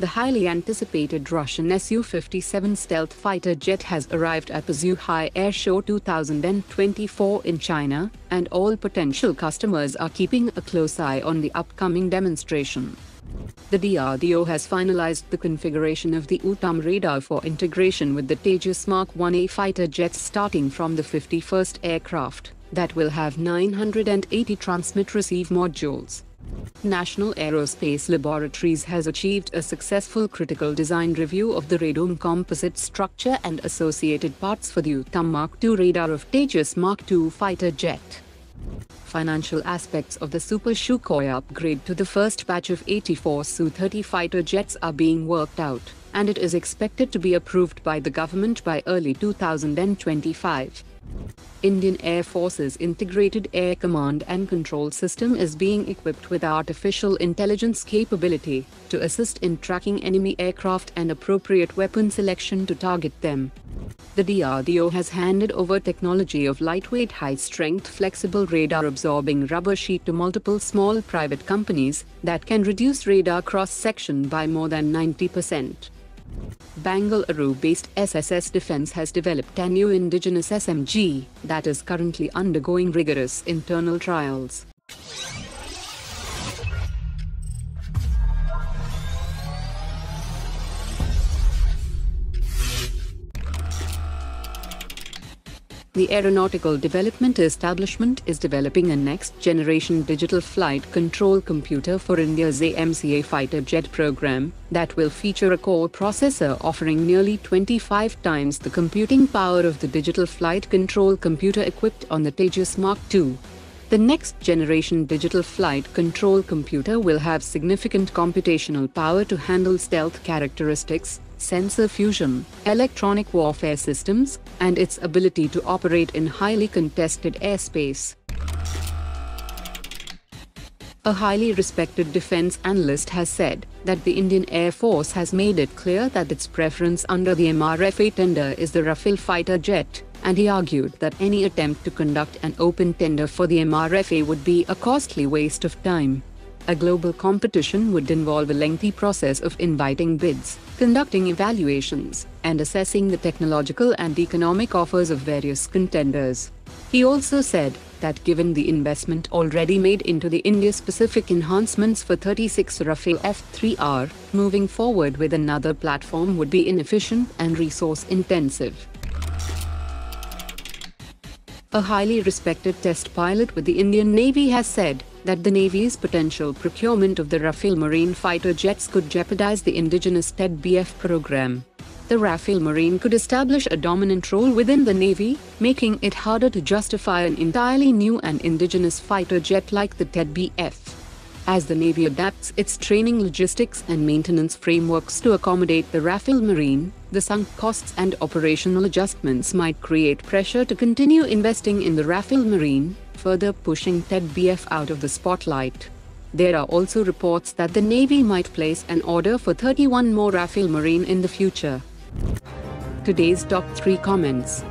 The highly anticipated Russian Su-57 stealth fighter jet has arrived at the Zhuhai Air Show 2024 in China, and all potential customers are keeping a close eye on the upcoming demonstration. The DRDO has finalized the configuration of the Uttam radar for integration with the Tejas Mark 1A fighter jets starting from the 51st aircraft, that will have 980 transmit-receive modules. National Aerospace Laboratories has achieved a successful critical design review of the radome composite structure and associated parts for the Uttam Mark II radar of Tejas Mark II fighter jet. Financial aspects of the Super Sukhoi upgrade to the first batch of 84 Su-30 fighter jets are being worked out, and it is expected to be approved by the government by early 2025. Indian Air Force's Integrated Air Command and Control System is being equipped with artificial intelligence capability to assist in tracking enemy aircraft and appropriate weapon selection to target them. The DRDO has handed over technology of lightweight, high-strength, flexible radar-absorbing rubber sheet to multiple small private companies that can reduce radar cross-section by more than 90%. Bangalore-based SSS Defence has developed a new indigenous SMG that is currently undergoing rigorous internal trials. The Aeronautical Development Establishment is developing a next-generation digital flight control computer for India's AMCA fighter jet program that will feature a core processor offering nearly 25 times the computing power of the digital flight control computer equipped on the Tejas Mark II. The next-generation digital flight control computer will have significant computational power to handle stealth characteristics, sensor fusion, electronic warfare systems, and its ability to operate in highly contested airspace. A highly respected defense analyst has said that the Indian Air Force has made it clear that its preference under the MRFA tender is the Rafale fighter jet, and he argued that any attempt to conduct an open tender for the MRFA would be a costly waste of time. A global competition would involve a lengthy process of inviting bids, conducting evaluations, and assessing the technological and economic offers of various contenders. He also said that given the investment already made into the India-specific enhancements for 36 Rafale F3R, moving forward with another platform would be inefficient and resource-intensive. A highly respected test pilot with the Indian Navy has said that the Navy's potential procurement of the Rafale Marine fighter jets could jeopardize the indigenous TEDBF program. The Rafale Marine could establish a dominant role within the Navy, making it harder to justify an entirely new and indigenous fighter jet like the TEDBF. As the Navy adapts its training logistics and maintenance frameworks to accommodate the Rafale Marine, the sunk costs and operational adjustments might create pressure to continue investing in the Rafale Marine, further pushing TEDBF out of the spotlight. There are also reports that the Navy might place an order for 31 more Rafale Marine in the future. Today's top 3 comments.